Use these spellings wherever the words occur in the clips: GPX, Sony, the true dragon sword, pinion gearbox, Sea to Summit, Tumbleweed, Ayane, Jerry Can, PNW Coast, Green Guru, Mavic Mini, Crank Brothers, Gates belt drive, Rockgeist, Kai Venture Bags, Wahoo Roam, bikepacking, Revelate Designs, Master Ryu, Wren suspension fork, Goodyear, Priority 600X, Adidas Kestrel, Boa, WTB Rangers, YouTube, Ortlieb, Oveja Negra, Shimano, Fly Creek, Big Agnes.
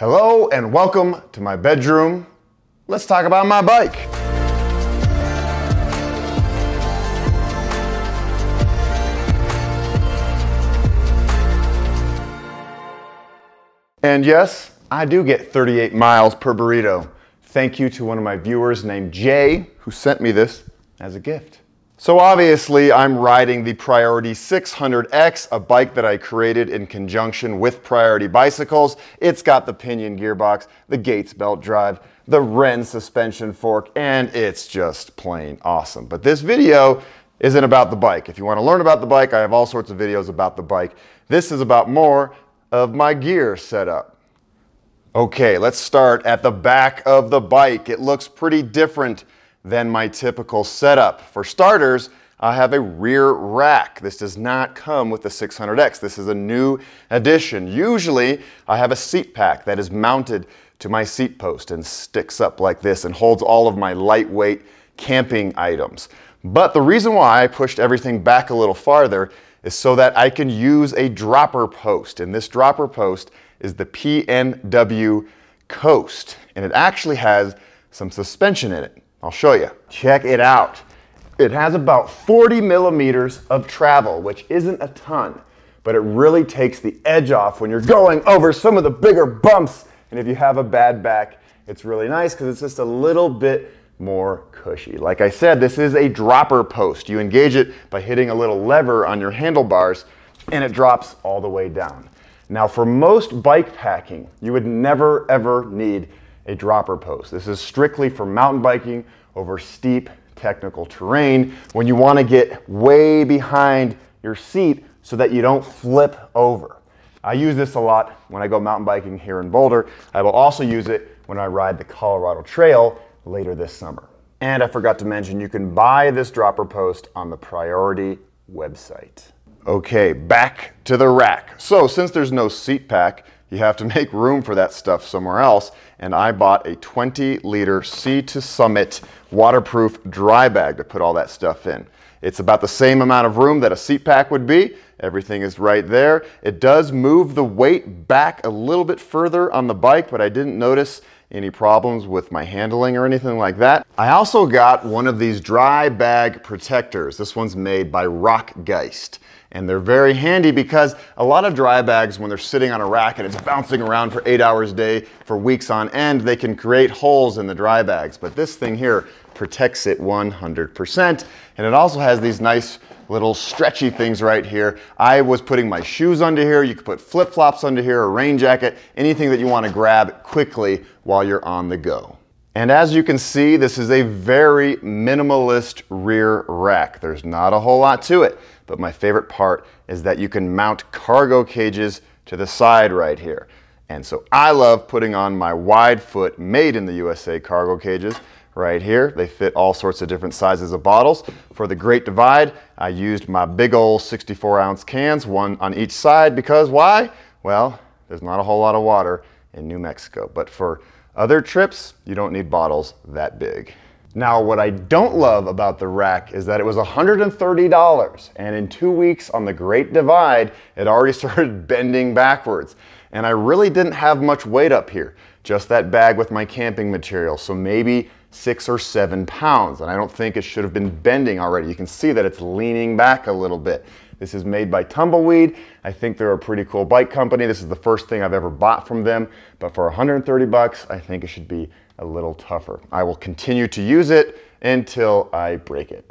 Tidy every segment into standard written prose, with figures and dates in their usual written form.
Hello and welcome to my bedroom. Let's talk about my bike. And yes, I do get 38 miles per burrito. Thank you to one of my viewers named Jay, who sent me this as a gift. So obviously I'm riding the Priority 600X, a bike that I created in conjunction with Priority Bicycles. It's got the pinion gearbox, the Gates belt drive, the Wren suspension fork, and it's just plain awesome. But this video isn't about the bike. If you want to learn about the bike, I have all sorts of videos about the bike. This is about more of my gear setup. Okay, let's start at the back of the bike. It looks pretty different than my typical setup. For starters, I have a rear rack. This does not come with the 600X. This is a new addition. Usually, I have a seat pack that is mounted to my seat post and sticks up like this and holds all of my lightweight camping items. But the reason why I pushed everything back a little farther is so that I can use a dropper post. And this dropper post is the PNW Coast. And it actually has some suspension in it. I'll show you. Check it out. It has about 40 millimeters of travel, which isn't a ton, but it really takes the edge off when you're going over some of the bigger bumps. And if you have a bad back, it's really nice because it's just a little bit more cushy. Like I said, this is a dropper post. You engage it by hitting a little lever on your handlebars and it drops all the way down. Now for most bike packing, you would never ever need a dropper post. This is strictly for mountain biking over steep technical terrain when you want to get way behind your seat so that you don't flip over. I use this a lot when I go mountain biking here in Boulder. I will also use it when I ride the Colorado Trail later this summer. And I forgot to mention, you can buy this dropper post on the Priority website. Okay, back to the rack. So since there's no seat pack, you have to make room for that stuff somewhere else. And I bought a 20-liter Sea to Summit waterproof dry bag to put all that stuff in. It's about the same amount of room that a seat pack would be. Everything is right there. It does move the weight back a little bit further on the bike, but I didn't notice any problems with my handling or anything like that. I also got one of these dry bag protectors. This one's made by Rockgeist. And they're very handy because a lot of dry bags, when they're sitting on a rack and it's bouncing around for 8 hours a day for weeks on end, they can create holes in the dry bags. But this thing here protects it 100%. And it also has these nice little stretchy things right here. I was putting my shoes under here. You could put flip-flops under here, a rain jacket, anything that you want to grab quickly while you're on the go. And as you can see, this is a very minimalist rear rack. There's not a whole lot to it, but my favorite part is that you can mount cargo cages to the side right here. And so I love putting on my Widefoot made in the USA cargo cages right here. They fit all sorts of different sizes of bottles. For the Great Divide, I used my big old 64-ounce cans, one on each side, because why? Well, there's not a whole lot of water in New Mexico, but for other trips, you don't need bottles that big. Now, what I don't love about the rack is that it was $130, and in 2 weeks on the Great Divide, it already started bending backwards. And I really didn't have much weight up here, just that bag with my camping material, so maybe 6 or 7 pounds. And I don't think it should have been bending already. You can see that it's leaning back a little bit. This is made by Tumbleweed. I think they're a pretty cool bike company. This is the first thing I've ever bought from them, but for 130 bucks, I think it should be a little tougher. I will continue to use it until I break it.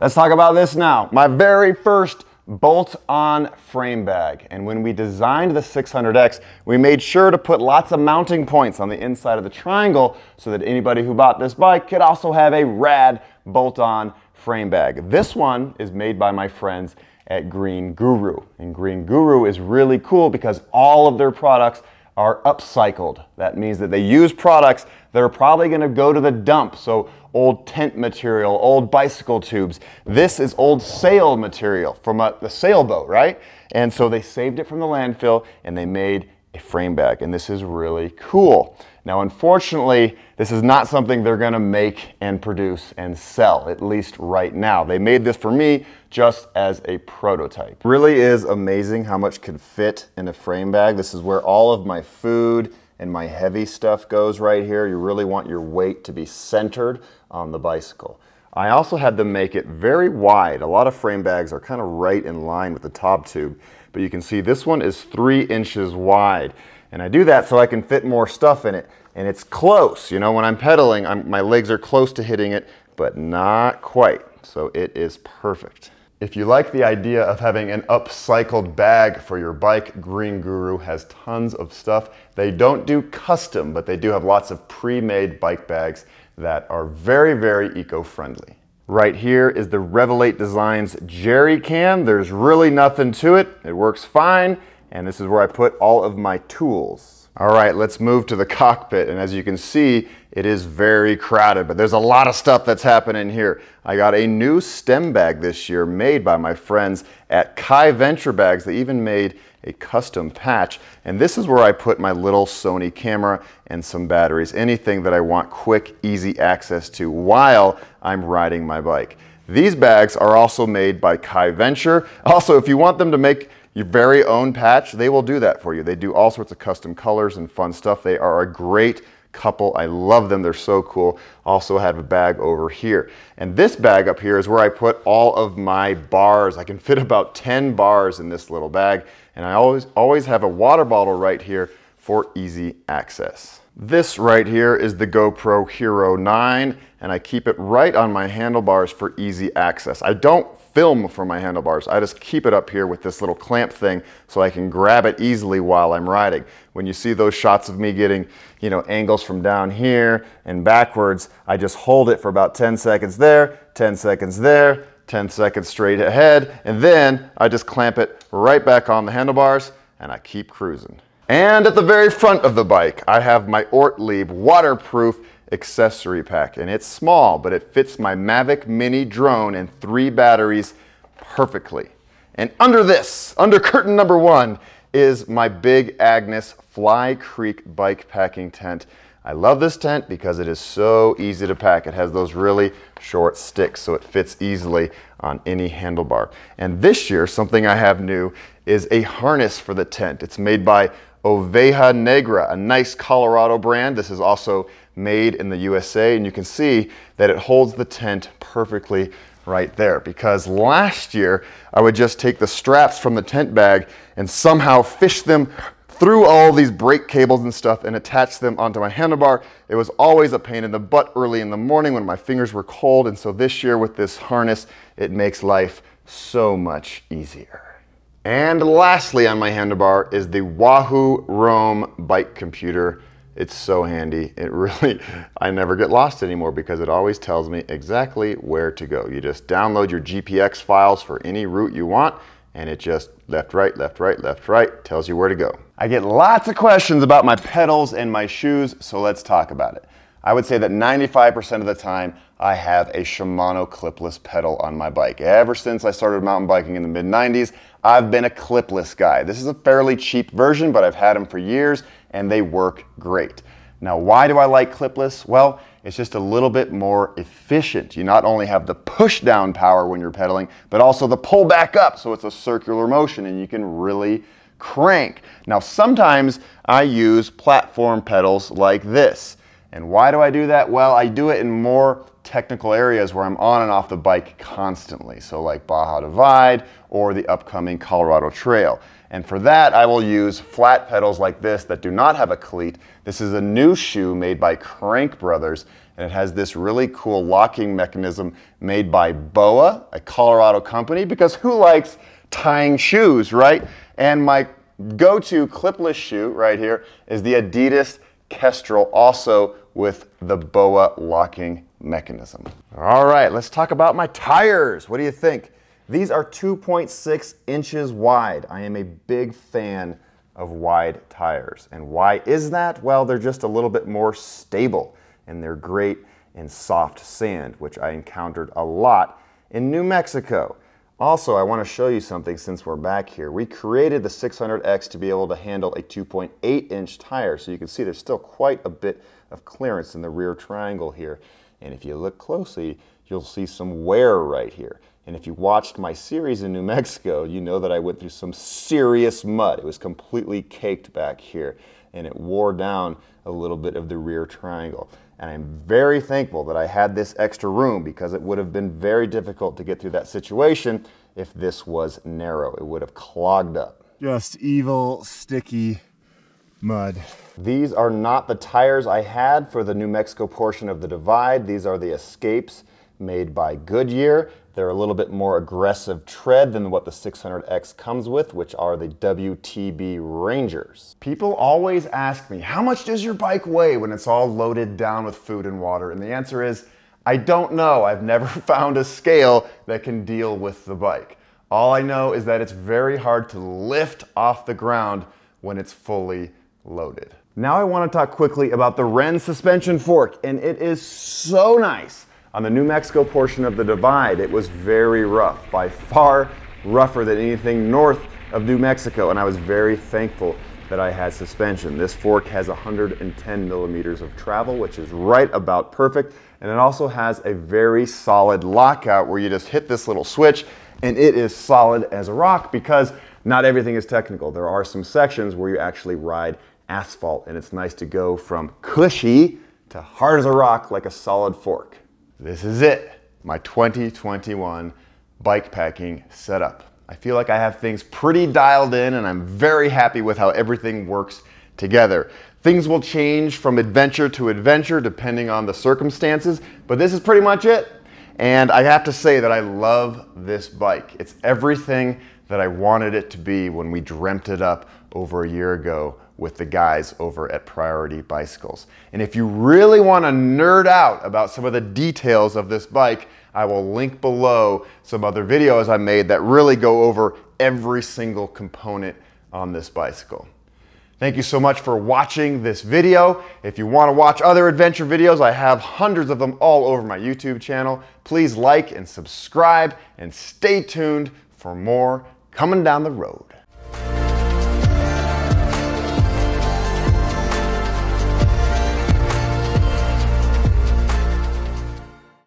Let's talk about this now. My very first bolt-on frame bag. And when we designed the 600X, we made sure to put lots of mounting points on the inside of the triangle so that anybody who bought this bike could also have a rad bolt-on frame bag. This one is made by my friends at Green Guru. And Green Guru is really cool because all of their products are upcycled. That means that they use products that are probably going to go to the dump. So old tent material, old bicycle tubes. This is old sail material from the sailboat, right? And so they saved it from the landfill and they made a frame bag. And this is really cool. Now, unfortunately, this is not something they're going to make and produce and sell, at least right now. They made this for me just as a prototype. Really is amazing how much could fit in a frame bag. This is where all of my food and my heavy stuff goes right here. You really want your weight to be centered on the bicycle. I also had them make it very wide. A lot of frame bags are kind of right in line with the top tube, but you can see this one is 3 inches wide. And I do that so I can fit more stuff in it. And it's close, you know, when I'm pedaling, my legs are close to hitting it, but not quite. So it is perfect. If you like the idea of having an upcycled bag for your bike, Green Guru has tons of stuff. They don't do custom, but they do have lots of pre-made bike bags that are very, very eco-friendly. Right here is the Revelate Designs Jerry Can. There's really nothing to it. It works fine. And this is where I put all of my tools. All right, let's move to the cockpit. And as you can see, it is very crowded, but there's a lot of stuff that's happening here. I got a new stem bag this year made by my friends at Kai Venture Bags. They even made a custom patch. And this is where I put my little Sony camera and some batteries, anything that I want quick, easy access to while I'm riding my bike. These bags are also made by Kai Venture. Also, if you want them to make your very own patch, they will do that for you. They do all sorts of custom colors and fun stuff. They are a great couple. I love them. They're so cool. Also have a bag over here. And this bag up here is where I put all of my bars. I can fit about 10 bars in this little bag. And I always have a water bottle right here for easy access. This right here is the GoPro Hero 9, and I keep it right on my handlebars for easy access. I don't film from my handlebars. I just keep it up here with this little clamp thing so I can grab it easily while I'm riding. When you see those shots of me getting, you know, angles from down here and backwards, I just hold it for about 10 seconds there, 10 seconds there, 10 seconds straight ahead, and then I just clamp it right back on the handlebars and I keep cruising. And at the very front of the bike, I have my Ortlieb waterproof accessory pack. And it's small, but it fits my Mavic Mini drone and 3 batteries perfectly. And under this, under curtain number 1, is my Big Agnes Fly Creek bike packing tent. I love this tent because it is so easy to pack. It has those really short sticks, so it fits easily on any handlebar. And this year, something I have new is a harness for the tent. It's made by Oveja Negra, a nice Colorado brand. This is also made in the USA, and you can see that it holds the tent perfectly right there, because last year I would just take the straps from the tent bag and somehow fish them through all these brake cables and stuff and attach them onto my handlebar. It was always a pain in the butt early in the morning when my fingers were cold, and so this year with this harness, it makes life so much easier. And lastly on my handlebar is the Wahoo Roam bike computer. It's so handy. It really, I never get lost anymore because it always tells me exactly where to go. You just download your GPX files for any route you want, and it just left, right, left, right, left, right, tells you where to go. I get lots of questions about my pedals and my shoes, so let's talk about it. I would say that 95% of the time I have a Shimano clipless pedal on my bike. Ever since I started mountain biking in the mid-90s, I've been a clipless guy. This is a fairly cheap version, but I've had them for years and they work great. Now, why do I like clipless? Well, it's just a little bit more efficient. You not only have the push down power when you're pedaling, but also the pull back up. So it's a circular motion and you can really crank. Now, sometimes I use platform pedals like this. And why do I do that? Well, I do it in more technical areas where I'm on and off the bike constantly. So like Baja Divide or the upcoming Colorado Trail. And for that, I will use flat pedals like this that do not have a cleat. This is a new shoe made by Crank Brothers, and it has this really cool locking mechanism made by Boa, a Colorado company, because who likes tying shoes, right? And my go-to clipless shoe right here is the Adidas Kestrel, also with the Boa locking mechanism. All right, let's talk about my tires. What do you think? These are 2.6 inches wide. I am a big fan of wide tires. And why is that? Well, they're just a little bit more stable, and they're great in soft sand, which I encountered a lot in New Mexico. Also, I want to show you something since we're back here. We created the 600X to be able to handle a 2.8 inch tire. So you can see there's still quite a bit of clearance in the rear triangle here. And if you look closely, you'll see some wear right here. And if you watched my series in New Mexico, you know that I went through some serious mud. It was completely caked back here, and it wore down a little bit of the rear triangle. And I'm very thankful that I had this extra room, because it would have been very difficult to get through that situation if this was narrow. It would have clogged up. Just evil, sticky mud. These are not the tires I had for the New Mexico portion of the Divide. These are the Escapes made by Goodyear. They're a little bit more aggressive tread than what the 600X comes with, which are the WTB Rangers. People always ask me, how much does your bike weigh when it's all loaded down with food and water? And the answer is, I don't know. I've never found a scale that can deal with the bike. All I know is that it's very hard to lift off the ground when it's fully loaded. Now I want to talk quickly about the Wren suspension fork, and it is so nice. On the New Mexico portion of the Divide, it was very rough, by far rougher than anything north of New Mexico, and I was very thankful that I had suspension. This fork has 110 millimeters of travel, which is right about perfect, and it also has a very solid lockout where you just hit this little switch and it is solid as a rock, because not everything is technical. There are some sections where you actually ride asphalt, and it's nice to go from cushy to hard as a rock like a solid fork. This is it, my 2021 bike packing setup. I feel like I have things pretty dialed in, and I'm very happy with how everything works together. Things will change from adventure to adventure depending on the circumstances, but this is pretty much it. And I have to say that I love this bike. It's everything that I wanted it to be when we dreamt it up over a year ago with the guys over at Priority Bicycles. And if you really want to nerd out about some of the details of this bike, I will link below some other videos I made that really go over every single component on this bicycle. Thank you so much for watching this video. If you want to watch other adventure videos, I have hundreds of them all over my YouTube channel. Please like and subscribe, and stay tuned for more coming down the road.